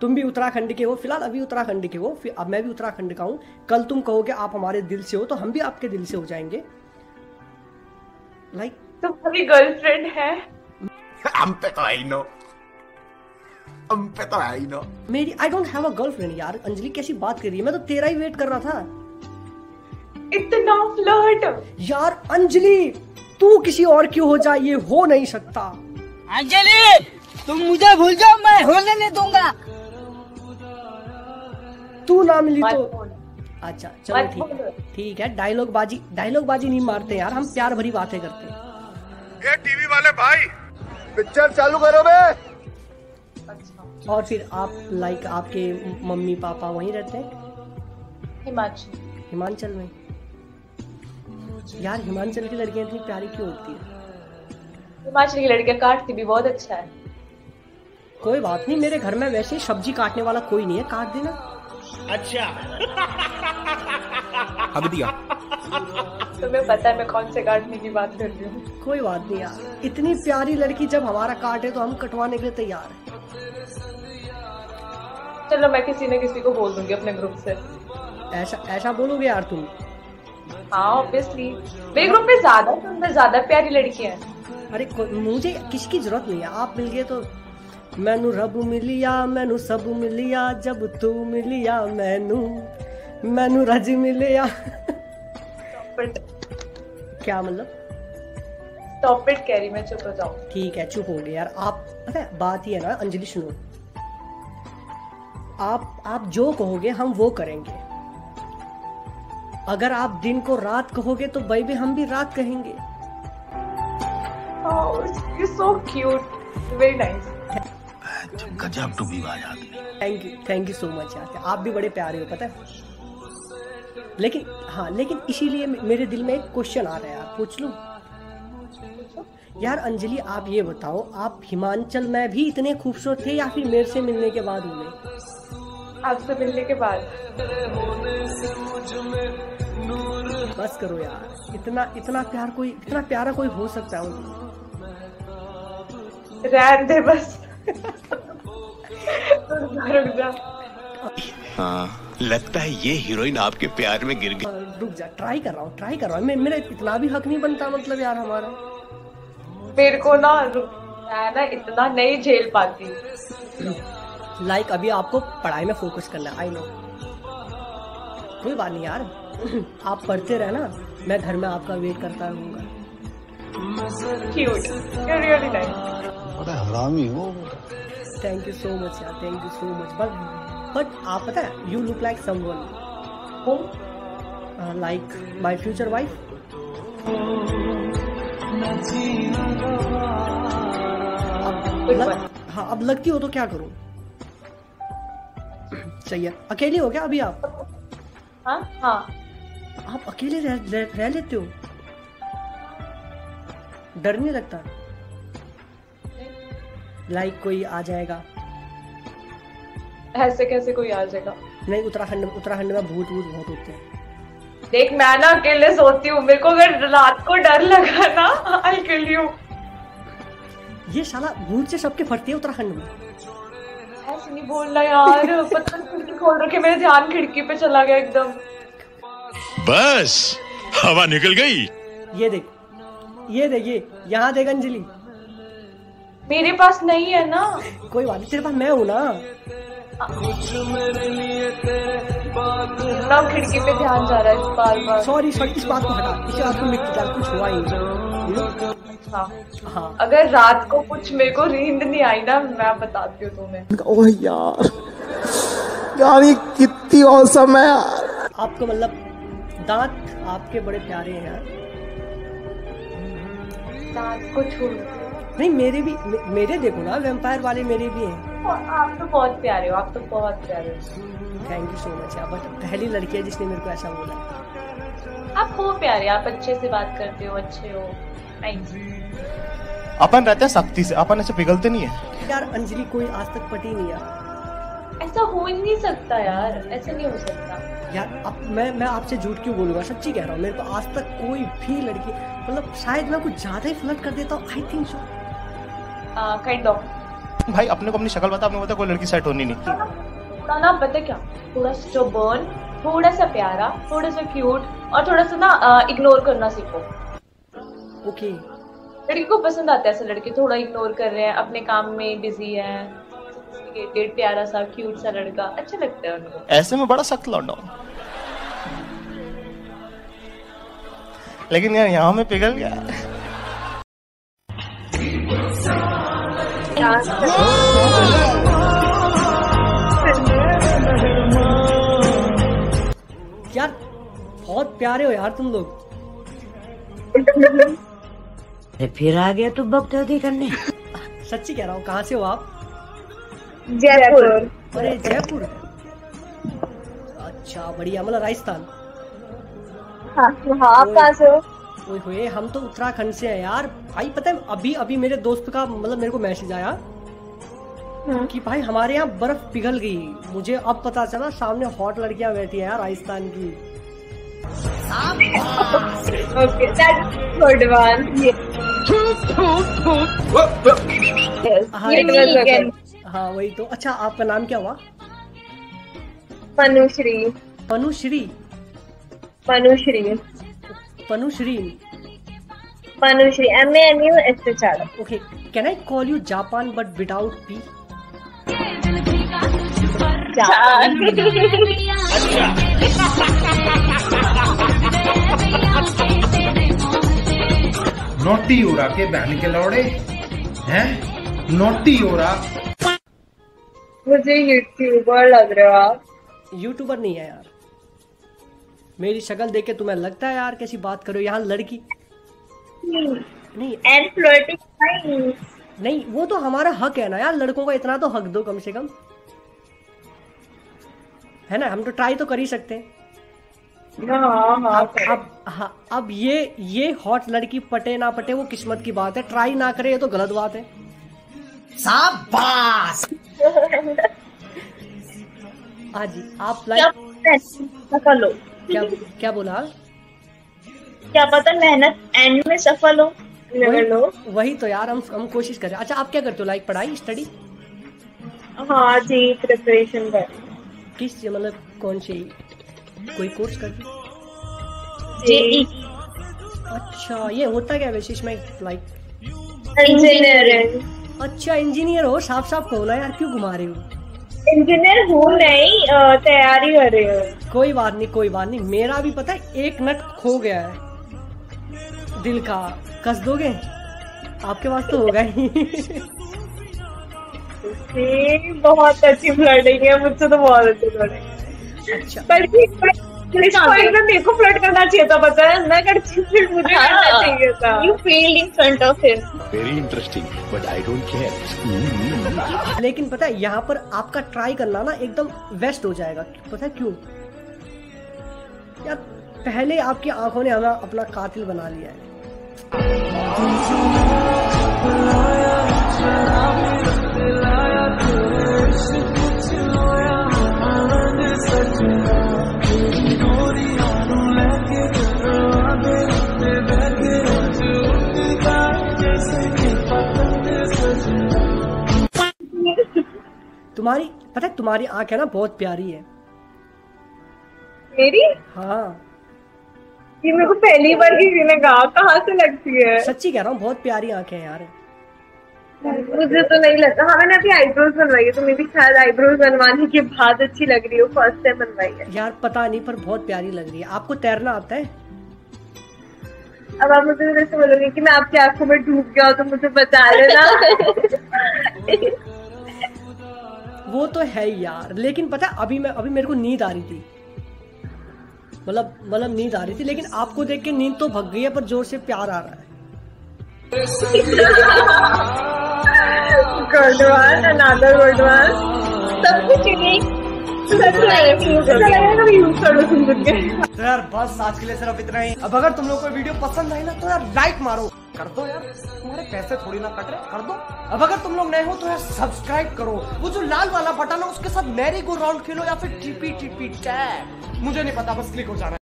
तुम भी उत्तराखंड के हो, फिलहाल अभी उत्तराखंड के हो, फिर अब मैं भी उत्तराखंड का हूँ, कल तुम कहोगे आप हमारे दिल से हो तो हम भी आपके दिल से हो जाएंगे। लाइक तुम्हारी गर्लफ्रेंड है हम पे तो आई नो, हम पे तो आई नो। मेरी I don't have a girlfriend. यार अंजलि कैसी बात कर रही है, मैं तो तेरा ही वेट कर रहा था। इतना फ्लर्ट यार अंजलि, तू किसी और क्यों हो जा, ये हो नहीं सकता। अंजलि तुम मुझे भूल जाओ, मैं होने नहीं दूंगा। तू ना मिली तो अच्छा चलो ठीक है। डायलॉग बाजी नहीं मारते यार हम, प्यार भरी बातें करते हैं। ये टीवी वाले भाई पिक्चर चालू करो बे। अच्छा। और फिर आप लाइक आपके मम्मी पापा वहीं रहते हैं हिमाचल में? यार हिमाचल की लड़कियां इतनी प्यारी क्यों होती है? हिमाचल की लड़कियां काटती भी बहुत अच्छा है। कोई बात नहीं, मेरे घर में वैसे सब्जी काटने वाला कोई नहीं है, काट देना। अच्छा हक दिया। तुम्हें पता है मैं कौन से काटने की बात कर रही हूँ। कोई बात नहीं यार, इतनी प्यारी लड़की जब हमारा काटे तो हम कटवाने के लिए तैयार है। चलो मैं किसी न किसी को बोल दूंगी अपने ग्रुप से। ऐसा बोलोगे यार तुम? हाँ ऑब्वियसली, मेरे ग्रुप में ज्यादा प्यारी लड़कियां हैं। अरे मुझे किसी की जरूरत नहीं है, आप मिल गए तो। मैनू रब मिलिया मैनू सब मिलिया जब तू मिलिया मैनू रज मिलिया। क्या मतलब? स्टॉप इट कैरी, मैं चुप हो जाऊं। ठीक है चुप हो गए यार आप। अरे बात ही है ना अंजलि, सुनो आप जो कहोगे हम वो करेंगे। अगर आप दिन को रात कहोगे तो बेबी हम भी रात कहेंगे। You so cute, very nice. गजब टू बी वाज आदमी। थैंक यू सो मच यार, आप भी बड़े प्यारे हो पता है। लेकिन हाँ, लेकिन इसीलिए मेरे दिल में एक क्वेश्चन आ रहा है यार, पूछ लूं? यार अंजलि आप ये बताओ, आप हिमाचल में भी इतने खूबसूरत थे या फिर मेरे से मिलने के बाद हुए? आपसे मिलने के बाद। बस करो यार, इतना प्यारा कोई हो सकता है? रहने दे बस। रुक जा। हाँ, लगता है ये हीरोइन आपके प्यार में गिर गई। रुक जा, ट्राई कर रहा हूँ। मेरा इतना भी हक नहीं बनता मतलब यार हमारा। मेरे को ना इतना नहीं झेल पाती। लाइक अभी आपको पढ़ाई में फोकस करना है, आई नो। कोई बात नहीं यार, आप पढ़ते रहना, मैं घर में आपका वेट करता रहूंगा। थैंक यू सो मच यार, thank you so much. But आप पता है, यू लुक लाइक समवन हो, लाइक माय फ्यूचर वाइफ। हाँ अब लगती हो तो क्या करूँ? चाहिए अकेली हो क्या अभी आप? हाँ आप अकेले रह लेते हो? डर नहीं लगता लाइक कोई आ जाएगा? ऐसे कैसे कोई आ जाएगा? नहीं, उत्तराखंड में भूत बहुत होते हैं। देख मैं ना अकेले सोती हूँ, मेरे को अगर रात को डर लगा ना आई किल यू। ये साला भूत से सबके फटती है उत्तराखंड में। ऐसे नहीं बोलना यार। पता नहीं खिड़की खोल रखे, मेरा ध्यान खिड़की पे चला गया एकदम, बस हवा निकल गई। ये देख यहाँ देख अंजलि। मेरे पास नहीं है ना। कोई बात नहीं, तेरे पास मैं हूँ ना। खिड़की पे ध्यान जा रहा है बार-बार। सॉरी इस बात को हटा, इस बात को मिट के कुछ हुआ ही। हाँ अगर रात को कुछ मेरे को नींद नहीं आई ना, मैं बताती हूँ तुम्हें। ओह यार ये कितनी औसम है यार। आपको मतलब दांत आपके बड़े प्यारे हैं यार। दांत को छोड़ नहीं, मेरे देखो ना, वैम्पायर वाले मेरे भी हैं। आप तो बहुत प्यारे हो। थैंक यू सो मच यार, बट पहली लड़की है जिसने मेरे को ऐसा बोला। आप हो प्यारे, आप अच्छे से बात करते हो, अच्छे हो। अपन रहते हैं सख्ती से, अपन ऐसे पिघलते नहीं है यार। अंजलि कोई आज तक पटी नहीं यार, ऐसा हो ही नहीं सकता यार, ऐसा नहीं हो सकता यार। अब मैं आपसे झूठ क्यों बोलूँगा, सच्ची कह रहा हूँ। मेरे को आज तक कोई भी लड़की, मतलब शायद मैं कुछ ज्यादा ही फ्लर्ट कर देता हूँ, I think so kind of. भाई अपने को अपनी शक्ल बता, अपने को बता कोई लड़की सेट होनी नहीं। थोड़ा ना पता क्या, थोड़ा स्टबर्न, थोड़ा सा प्यारा, थोड़ा सा क्यूट और थोड़ा सा ना इग्नोर करना सीखो। ओके, लड़की को पसंद आता है ऐसा लड़के थोड़ा इग्नोर कर रहे हैं, अपने काम में बिजी है, प्यारा सा क्यूट सा लड़का अच्छा लगता है उनको। ऐसे में बड़ा सख्त लौंडा, लेकिन यार यहाँ में पिघल गया यार। बहुत प्यारे हो यार तुम लोग। फिर आ गया तू बकचोदी करने। सच्ची कह रहा हूँ। कहाँ से हो आप? जयपुर। अरे जयपुर, अच्छा बढ़िया, मतलब राजस्थान। हाँ, आप कहाँ से हो? ओए हम तो उत्तराखंड से हैं यार। भाई पता है अभी अभी मेरे दोस्त का मतलब मेरे को मैसेज आया कि भाई हमारे यहाँ बर्फ पिघल गई। मुझे अब पता चला सामने हॉट लड़कियाँ बैठी है यार राजस्थान की। हाँ वही तो। अच्छा आपका नाम क्या हुआ? Panushri. Panushri? Panushri. Panushri. Panushri. MANUSHR। Okay, can I call you Japan but without P? Japan. नोटी ओरा के बहन के लौड़े हैं, नोटी ओरा। मुझे यूट्यूबर लग रहे हो आप। यूट्यूबर नहीं है यार, मेरी शक्ल देख के तुम्हें लगता है यार कैसी बात करो यहाँ लड़की। नहीं फ्लोटिंग नहीं, वो तो हमारा हक है ना यार, लड़कों का इतना तो हक दो कम से कम, है ना। हम तो ट्राई तो कर ही सकते हैं। अब ये हॉट लड़की पटे ना पटे वो किस्मत की बात है, ट्राई ना करे ये तो गलत बात है। शाबाश। हाजी आप लाइक क्या बोला? क्या पता मेहनत एंड में सफल हो। वही तो यार हम कोशिश कर रहे हैं। अच्छा आप क्या करते हो? लाइक पढ़ाई स्टडी? हाँ जी, प्रिपरेशन कर। किस मतलब कौन सी कोई कोर्स करते हो? अच्छा ये होता क्या वैसे इसमें? Like engineering. अच्छा इंजीनियर हो, साफ साफ कहो ना यार, क्यों घुमा रहे हो? इंजीनियर हूँ नहीं, तैयारी कर रही हूँ। कोई बात नहीं कोई बात नहीं, मेरा भी पता है एक नट खो गया है दिल का, कस दोगे? आपके पास तो होगा ही। बहुत अच्छी फ्लर्टिंग है, मुझसे तो बहुत अच्छी फ्लर्टिंग। मेरे को फ्लर्ट करना चाहिए था, पता है ना, मुझे करना चाहिए था। You failed in front of him. Very interesting but I don't care. लेकिन पता है यहाँ पर आपका ट्राई करना ना एकदम वेस्ट हो जाएगा, पता है क्यों यार? पहले आपकी आंखों ने हमें अपना कातिल बना लिया है। तुम्हारी पता है तुम्हारी आंख है ना बहुत प्यारी है। मेरी? हाँ ये मेरे को पहली बार किसी ने कहा, कहाँ से लगती है? सच्ची कह रहा हूँ, बहुत प्यारी आंखें हैं यार। मुझे तो नहीं लगता। हाँ मैंने अभी आईब्रोज बनवाई है, तो मेरी शायद आईब्रोज बनवाने के बाद अच्छी लग रही हो। फर्स्ट टाइम बनवाई है यार, पता नहीं पर बहुत प्यारी लग रही है। आपको तैरना आता है? अब आप मुझे जैसे बोलोगे कि मैं आपकी आंखों में डूब गया हूँ तो मुझे बता लेना। वो तो है यार, लेकिन पता है अभी मेरे को नींद आ रही थी, मतलब नींद आ रही थी, लेकिन आपको देख के नींद तो भग गई है पर जोर से प्यार आ रहा है। तो यार बस आज के लिए सिर्फ इतना ही। अब अगर तुम लोग को वीडियो पसंद आई ना तो यार लाइक मारो, कर दो यार, तुम्हारे पैसे थोड़ी ना कट रहे, कर दो। अब अगर तुम लोग नए हो तो यार सब्सक्राइब करो, वो जो लाल वाला बटन है उसके साथ मैरी गो राउंड खेलो या फिर टीपी टीपी टैप, मुझे नहीं पता, बस क्लिक हो जाना।